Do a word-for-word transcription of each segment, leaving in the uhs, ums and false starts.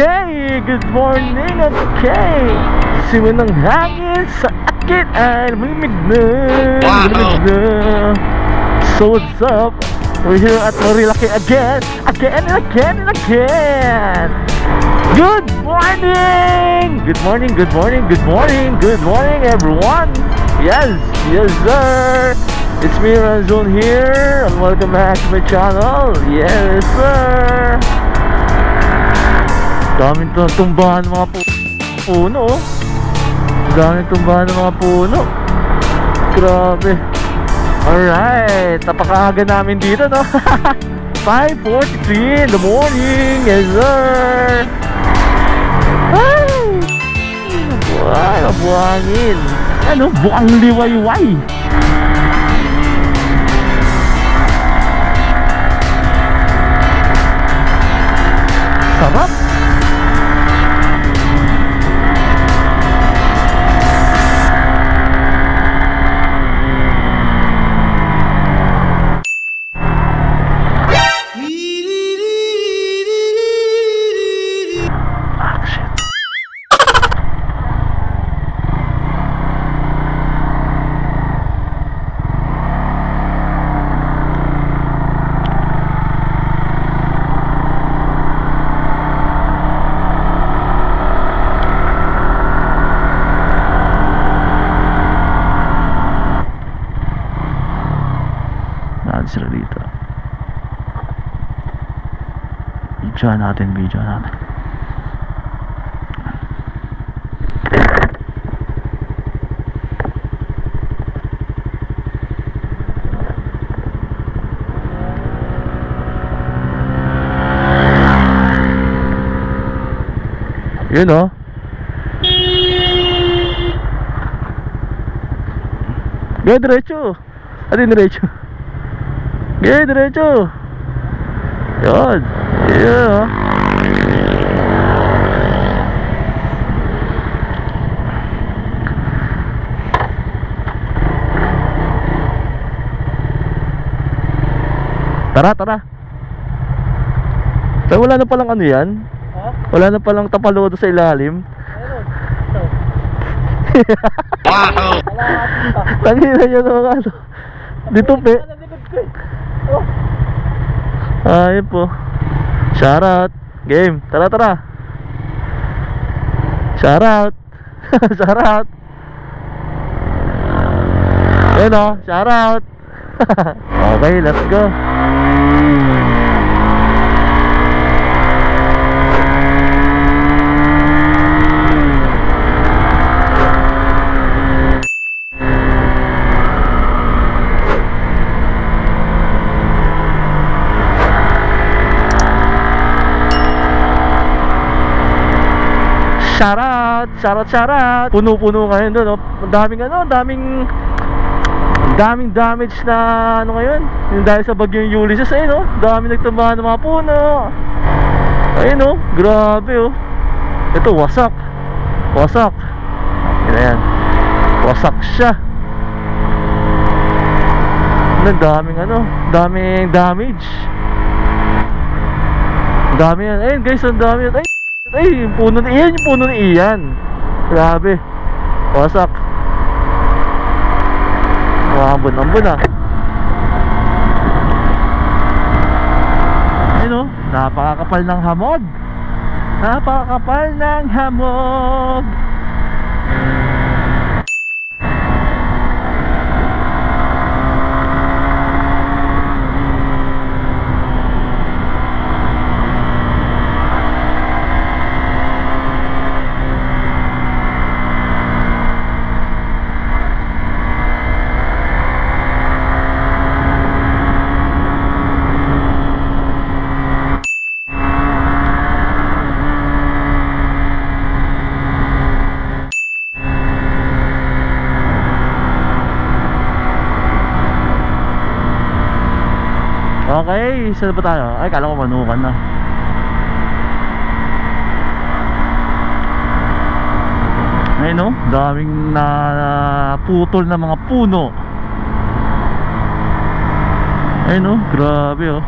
Okay, good morning. Okay, simoy ng hangin sa akin ay lumimig na, lumimig na. So what's up? We're here at MARILAQUE again, again and again and again. Good morning, good morning, good morning, good morning, good morning, everyone. Yes, yes sir. It's me, Ranzon here, and welcome back to my channel. Yes sir. Daming tumbahan ng mga puno. Daming tumbahan ng mga puno. Grabe. Alright, napakaaga namin dito, no? five forty-three in the morning. Yes sir. Ay, buhay, buhangin. Ano, buang liwayway. Sarap. Video natin, video natin. You know? Gaya diretso. Atin diretso. Gaya diretso. Yun. Yeah. Tara, tara. So, wala na palang ano yan? Huh? Wala na palang tapalodo sa ilalim? Meron. Wow! Tangina yun ang ano. Dito pe. Ayun po. Shout out game, tara tara. Shout out, shout out. Eh no, shout out. Okay, let's go. Shoutout, shoutout, shoutout. Puno-puno ngayon doon, no? Daming ano, daming daming damage na ano ngayon. Yung dahil sa bagyong Ulysses, eh no. Daming nagtumbahan ng mga puno. Ayun no, grabe oh. Ito wasak. Wasak. Ayan. Wasak siya. Ang daming ano, daming damage. Dami yan. Ayun guys, ang dami. Ay, ay, yung puno ni Ian, yung puno ni Ian. Grabe. Wasak. Ambon-ambon ah. Ayun o, napakakapal ng hamog. Napakakapal ng hamog. Okay, saan pa tayo? Ay, kala ko manukan na. Ayun no, daming na putol na mga puno. Ayun no, grabe oh.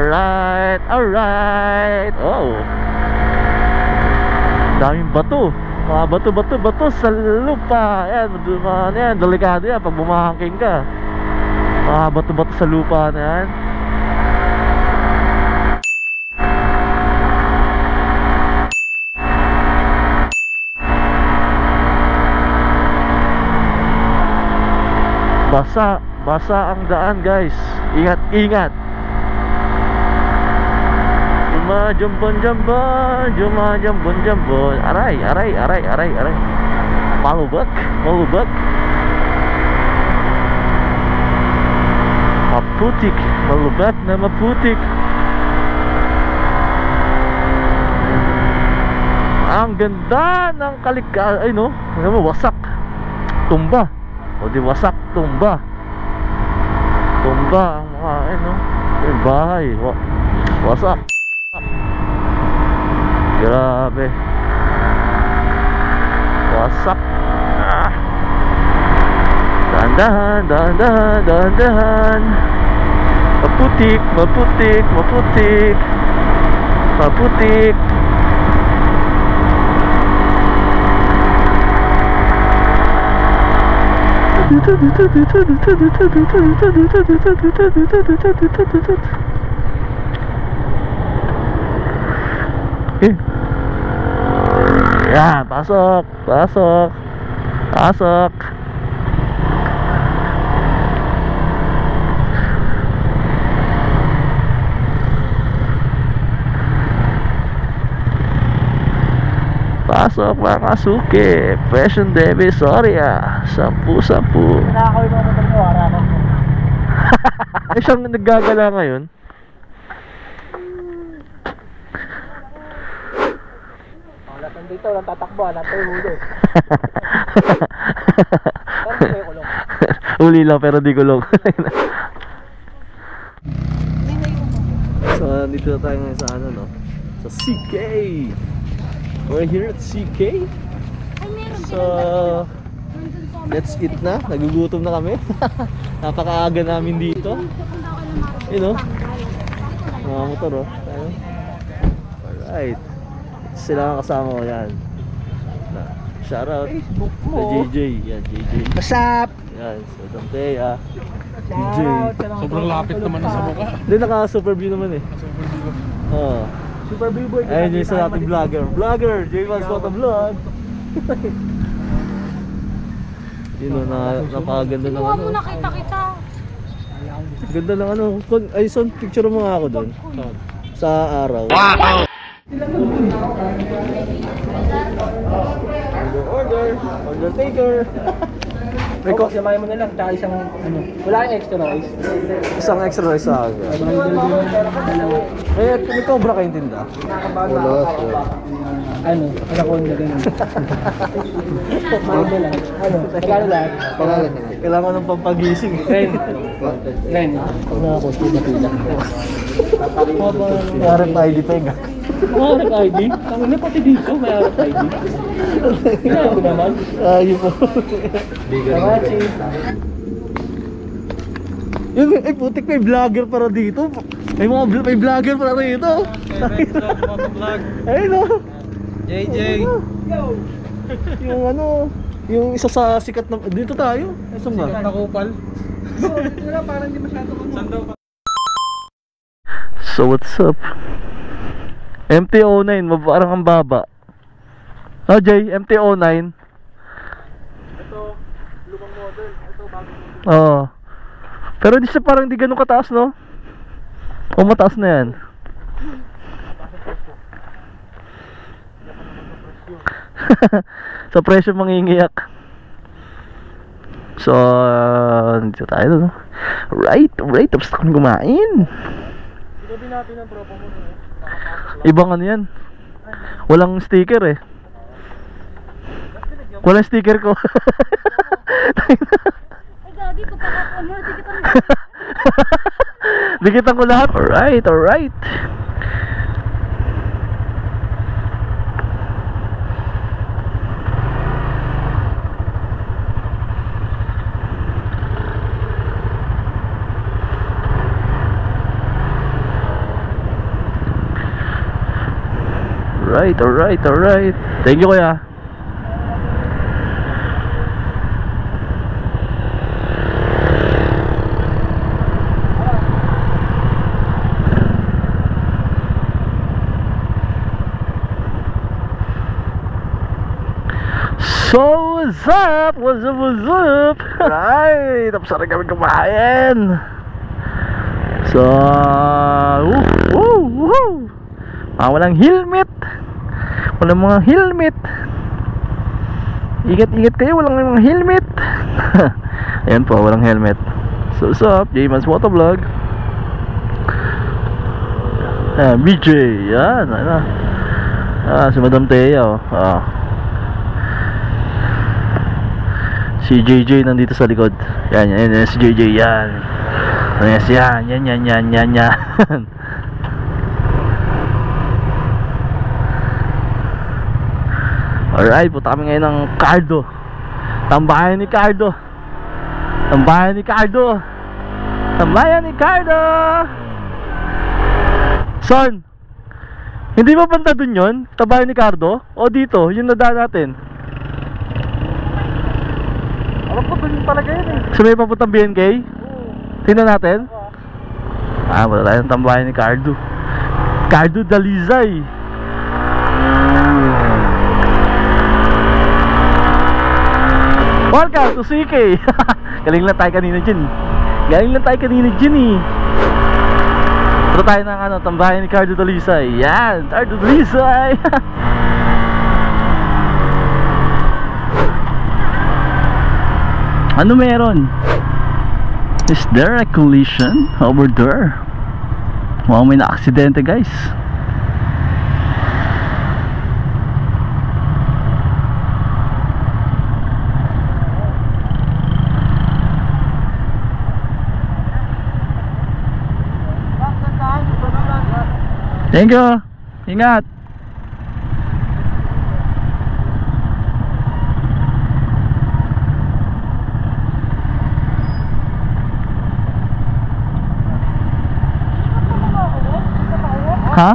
Alright, alright. Oh, daming bato. Mga bato-bato-bato sa lupa. Ayan, ayan, delikado yan pag bumahangking ka. Mga bato-bato sa lupa na yan. Basa, basa ang daan, guys. Ingat, ingat. Juma jambon jambon, juma jambon jambon. Aray, aray, aray, aray, aray. Palubak, palubak. Maputik, palubak na maputik. Ang ganda ng kalikasan, ay no, ano, wasak, tumba. O di wasak, tumba. Tumba ang mga ano, eh, bahay. Wasak. Grabe. Wasak. Ah. Dahan-dahan, dahan-dahan, dahan-dahan. Maputik, maputik, maputik. Maputik. Eh. Yan, pasok, pasok, pasok. Pasok mga suki, Fashion Devi Soria, sampu-sampu. Nakakaw yung mga nyo, harapan mo. Ay siyang naggagala ngayon. Dito lang tatakbo, alam ko yung hulo. Uli lang pero di gulong. So dito na tayo ngayon sa ano, no? Sa C K! We're here at C K. So let's eat na, nagugutom na kami. Napakaaga namin dito. You know? Mga motor, oh. Alright. Sila ang kasama ko, yan. Shoutout sa J J. Yan, J J. What's up? Yan, so Dante, ah. J J. Sobrang lapit naman na sa mukha. Hindi, naka-super view naman eh. Super view ba? Oo. Super view boy. Ayun yung sa ating vlogger. Vlogger! J one's photovlog! Yun o, napakaganda ng ano. Tingnan mo, nakita kita. Ganda ng ano. Ay, son, picture mo nga ako doon. Sa araw. Wow! Order, order, order taker. May ko siya mo na lang, tsaka isang ano. Wala kang extra rice. Isang extra rice sa akin. Eh, may cobra kayong tinda? Wala. Ano, anaconda ganyan. Mayroon lang. Ano, kailangan lahat? Kailangan ng pampagising. Ren. Ren. Nakakos, pinatila. R F I D pa yung gagawin. Oh, R F I D? Tama na pati dito, may R F I D. Kailangan ko naman. Ayun po. Kamachi. Ay putik, may vlogger para dito. May mga may vlogger para dito. Okay, let's go, mag-vlog. Ayun o. J J. Yung ano, yung isa sa sikat na, dito tayo. Isang ba? Sikat na kupal. Wala, parang di masyado ko. Saan daw? So what's up? M T zero nine, parang ang baba. Oh Jay, M T zero nine. Ito, lumang model. Ito, bagong model. Oo. Pero hindi siya parang hindi ganun kataas, no? O mataas na yan. Sa presyo mangingiyak. So, uh, dito tayo, no? Right, right. Tapos ako kumain. Gabi natin ang tropa mo, no? Ibang ano yan. Walang sticker eh. Walang sticker ko. Ay gagi, pagkakakuan mo. Dikitan ko lahat. Alright, alright. Alright, alright, alright. Thank you, kuya. So, what's up? What's up, what's up? Alright, tapos na rin kami kumain. So, woo, woo, woo. Ah, walang helmet. Walang mga helmet. Ingat-ingat kayo, walang mga helmet. Ayan po, walang helmet. So, what's up? J-Man's Motovlog. Ah, B J. Yan, ano. Ah, si Madam Thea, oh. Ah. Si J J nandito sa likod. Yan, yan, yan, si J J, yan. Yes, yan, yan, yan, yan, yan, yan. Alright, punta kami ngayon ng Cardo. Tambayan ni Cardo. Tambayan ni Cardo. Tambayan ni Cardo. Son, hindi ba punta dun yun? Tambayan ni Cardo? O dito, yun na daan natin. So may papuntang B N K? Tingnan natin. Ah, wala tayong tambayan ni Cardo. Cardo Dalisay. Welcome to C K. Galing lang tayo kanina dyan. Galing lang tayo kanina dyan eh. Pero tayo ng ano, tambayan ni Cardo Dalisay. Yan, Cardo Dalisay. Ano meron? Is there a collision over there? Wow, may na-aksidente guys. Thank you. Ingat. Ha? Tataasan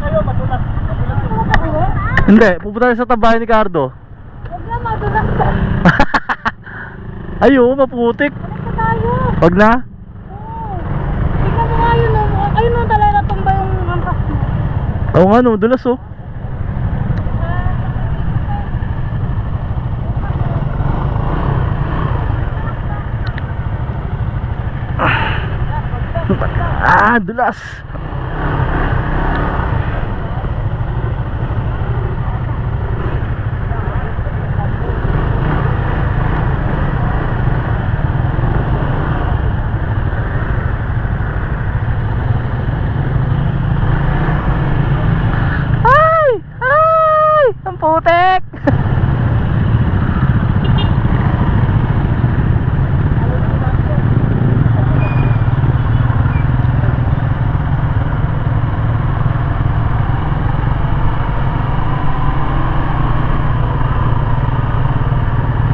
kayo, madulas. Hindi, pupunta tayo sa tambayan ni Cardo. Huwag na, madulas. Ayun, maputik. Balik na tayo. Huwag na? Oo. Tignan mo nga yun. Ayun na talaga natumba yung angkas mo. Oo nga, madulas oh. Ah, dulas. Putek.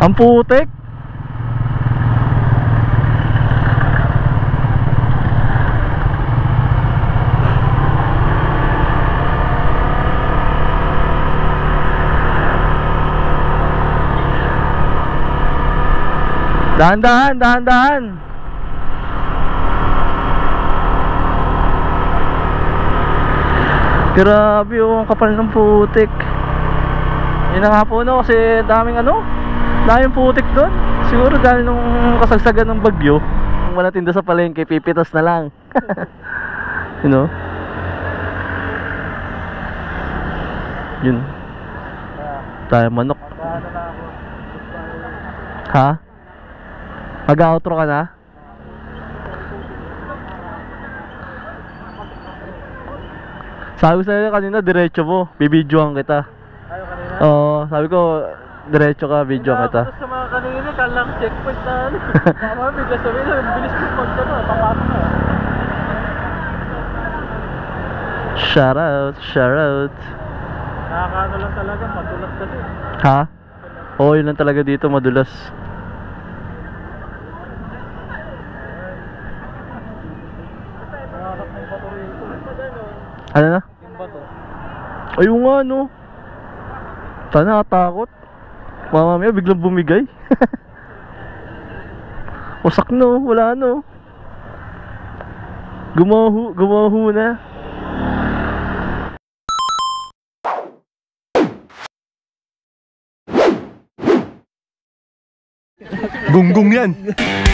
Ang putek. Dahan-dahan, dahan-dahan. Grabe yung kapal ng putik. Yun na nga po no, kasi daming ano, daming putik doon. Siguro dahil nung kasagsagan ng bagyo, kung wala tinda sa palengke, pipitas na lang. You know? Yun. Tayo manok. Ha? Mag-outro ka na? Sabi ko sa'yo kanina, diretso mo. Bibidyoan kita. Ayaw kanina? Oo, sabi ko, diretso ka, bidyoan kita. Tapos sa mga kanina, kalang checkpoint na ano. Tama, bigla sabi na, bilis mo punta na, papasok na. Shout out, shout out. Nakakaano lang talaga, madulas kasi. Ha? Oo, yun lang talaga dito, madulas. Ano na? Yung bato. Ayun nga no. Sana takot. Mamamaya biglang bumigay. Wasak no, wala no. Gumaho, gumaho na. Gunggong yan.